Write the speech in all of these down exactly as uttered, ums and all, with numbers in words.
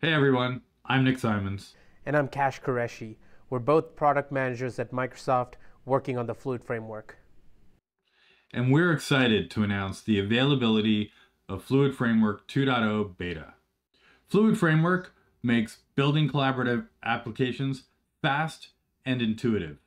Hey everyone, I'm Nick Simons. And I'm Kash Qureshi. We're both product managers at Microsoft working on the Fluid Framework. And we're excited to announce the availability of Fluid Framework two point oh beta. Fluid Framework makes building collaborative applications fast and intuitive.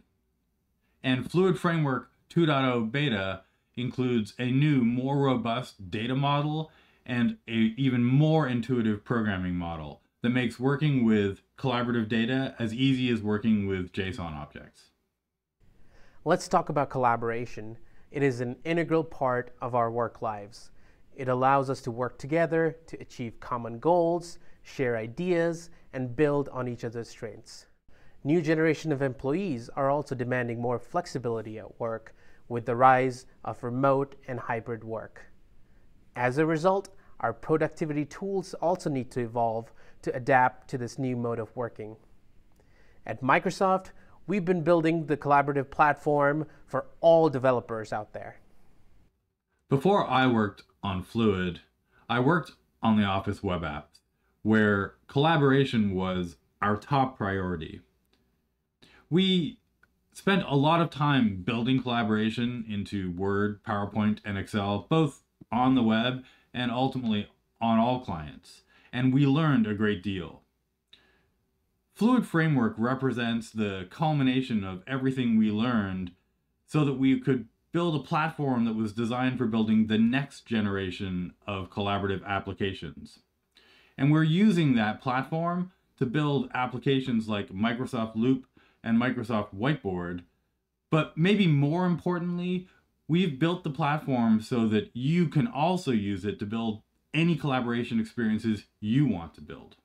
And Fluid Framework two point oh beta includes a new, more robust data model and an even more intuitive programming model that makes working with collaborative data as easy as working with JSON objects. Let's talk about collaboration. It is an integral part of our work lives. It allows us to work together to achieve common goals, share ideas, and build on each other's strengths. New generation of employees are also demanding more flexibility at work with the rise of remote and hybrid work. As a result, our productivity tools also need to evolve to adapt to this new mode of working. At Microsoft, we've been building the collaborative platform for all developers out there. Before I worked on Fluid, I worked on the Office web app, where collaboration was our top priority. We spent a lot of time building collaboration into Word, PowerPoint, and Excel, both on the web and ultimately on all clients. And we learned a great deal. Fluid Framework represents the culmination of everything we learned so that we could build a platform that was designed for building the next generation of collaborative applications. And we're using that platform to build applications like Microsoft Loop and Microsoft Whiteboard. But maybe more importantly, we've built the platform so that you can also use it to build any collaboration experiences you want to build.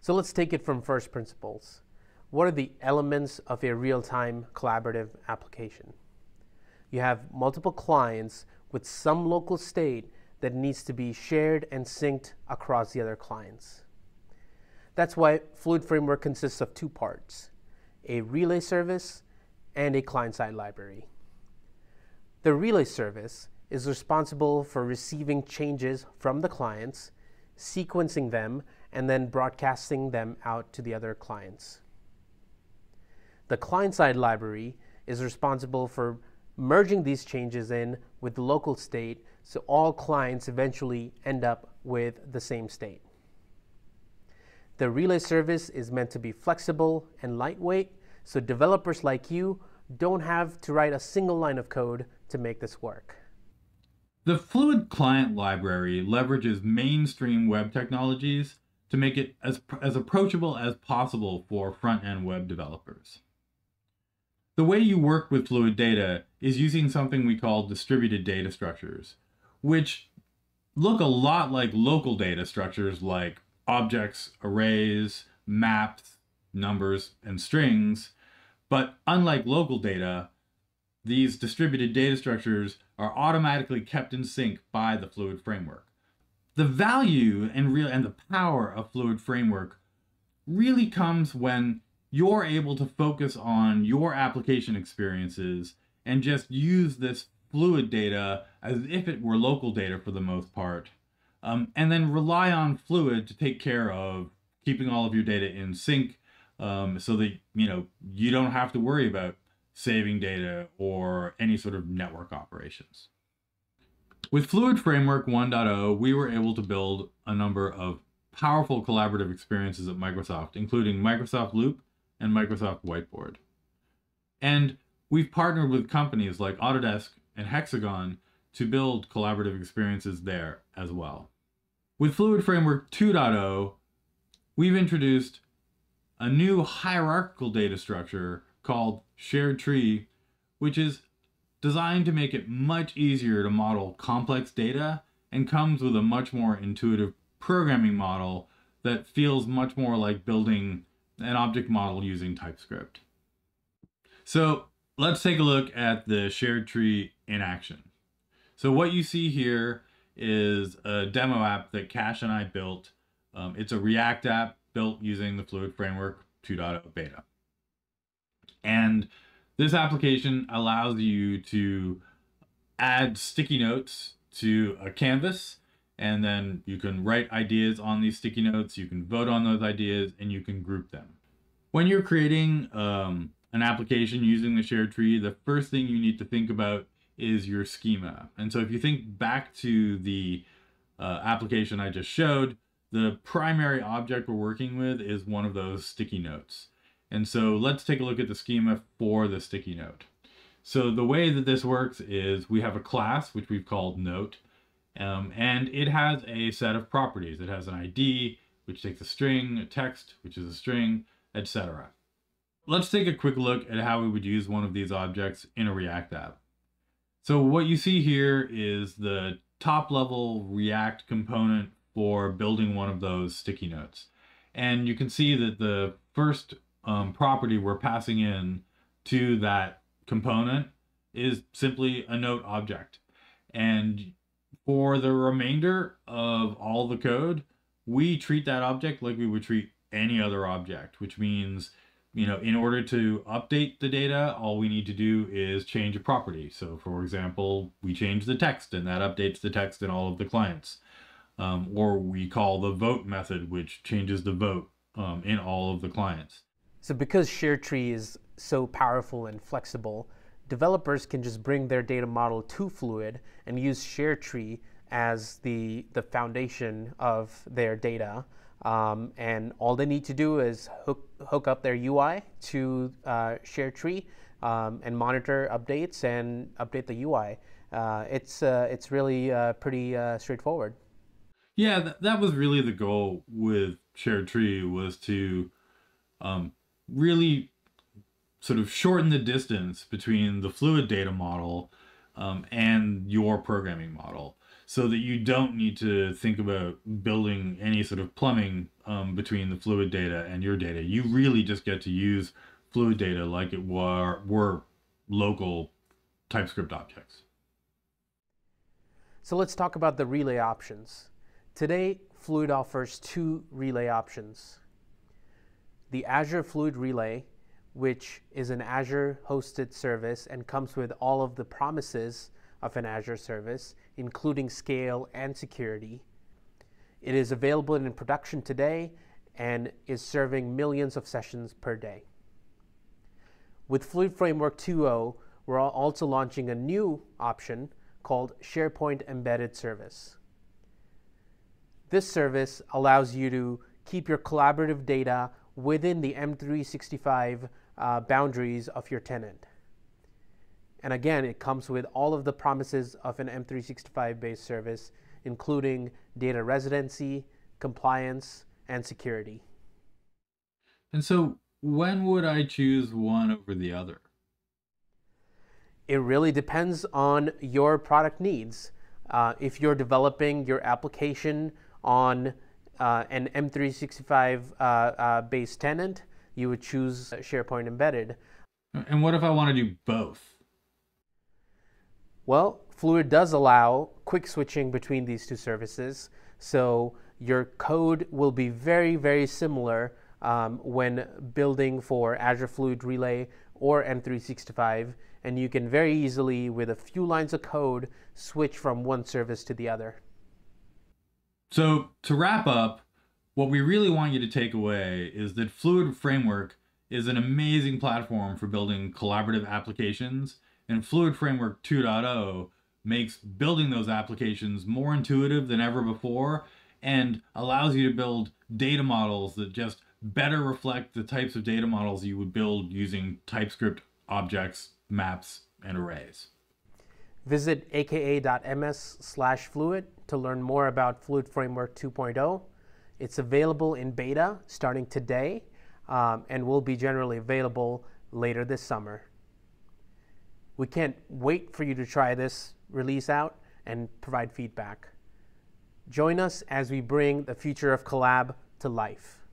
So let's take it from first principles. What are the elements of a real-time collaborative application? You have multiple clients with some local state that needs to be shared and synced across the other clients. That's why Fluid Framework consists of two parts, a relay service and a client-side library. The relay service is responsible for receiving changes from the clients, sequencing them, and then broadcasting them out to the other clients. The client-side library is responsible for merging these changes in with the local state, so all clients eventually end up with the same state. The relay service is meant to be flexible and lightweight, so developers like you don't have to write a single line of code to make this work. The Fluid Client Library leverages mainstream web technologies to make it as, as approachable as possible for front-end web developers. The way you work with Fluid data is using something we call distributed data structures, which look a lot like local data structures like objects, arrays, maps, numbers, and strings. But unlike local data, these distributed data structures are automatically kept in sync by the Fluid Framework. The value and, real, and the power of Fluid Framework really comes when you're able to focus on your application experiences and just use this fluid data as if it were local data for the most part, um, and then rely on Fluid to take care of keeping all of your data in sync um, so that you know you don't have to worry about saving data, or any sort of network operations. With Fluid Framework one point oh, we were able to build a number of powerful collaborative experiences at Microsoft, including Microsoft Loop and Microsoft Whiteboard. And we've partnered with companies like Autodesk and Hexagon to build collaborative experiences there as well. With Fluid Framework two point oh, we've introduced a new hierarchical data structure called Shared Tree, which is designed to make it much easier to model complex data and comes with a much more intuitive programming model that feels much more like building an object model using TypeScript. So let's take a look at the Shared Tree in action. So what you see here is a demo app that Kash and I built. Um, it's a React app built using the Fluid Framework two point oh beta. And this application allows you to add sticky notes to a canvas And then you can write ideas on these sticky notes, you can vote on those ideas, and you can group them. When you're creating um, an application using the shared tree, the first thing you need to think about is your schema. And so if you think back to the uh, application I just showed, the primary object we're working with is one of those sticky notes. And so let's take a look at the schema for the sticky note. So the way that this works is we have a class, which we've called note, um, and it has a set of properties. It has an I D, which takes a string, a text, which is a string, et cetera. Let's take a quick look at how we would use one of these objects in a React app. So what you see here is the top level React component for building one of those sticky notes. And you can see that the first um, property we're passing in to that component is simply a note object. And for the remainder of all the code, we treat that object like we would treat any other object, which means, you know, in order to update the data, all we need to do is change a property. So for example, we change the text and that updates the text in all of the clients. Um, or we call the vote method, which changes the vote um, in all of the clients. So because shared tree is so powerful and flexible, developers can just bring their data model to Fluid and use shared tree as the, the foundation of their data. Um, and all they need to do is hook, hook up their U I to uh, Shared Tree um, and monitor updates and update the U I. Uh, it's, uh, it's really uh, pretty uh, straightforward. Yeah, th that was really the goal with Shared Tree, was to um, really sort of shorten the distance between the Fluid data model um, and your programming model, so that you don't need to think about building any sort of plumbing um, between the Fluid data and your data. You really just get to use Fluid data like it were, were local TypeScript objects. So let's talk about the relay options. Today, Fluid offers two relay options. The Azure Fluid Relay, which is an Azure-hosted service and comes with all of the promises of an Azure service, including scale and security. It is available in production today and is serving millions of sessions per day. With Fluid Framework two point oh, we're also launching a new option called SharePoint Embedded Service. This service allows you to keep your collaborative data within the M three sixty-five uh, boundaries of your tenant. And again, it comes with all of the promises of an M three sixty-five-based service, including data residency, compliance, and security. And so when would I choose one over the other? It really depends on your product needs. Uh, if you're developing your application on uh, an M three sixty-five uh, uh, based tenant, you would choose SharePoint Embedded. And what if I want to do both? Well, Fluid does allow quick switching between these two services, so your code will be very, very similar um, when building for Azure Fluid Relay or M three sixty-five, and you can very easily, with a few lines of code, switch from one service to the other. So to wrap up, what we really want you to take away is that Fluid Framework is an amazing platform for building collaborative applications. And Fluid Framework two point oh makes building those applications more intuitive than ever before and allows you to build data models that just better reflect the types of data models you would build using TypeScript objects, maps, and arrays. Visit a k a dot m s slash fluid to learn more about Fluid Framework two point oh. It's available in beta starting today um, and will be generally available later this summer. We can't wait for you to try this release out and provide feedback. Join us as we bring the future of collab to life.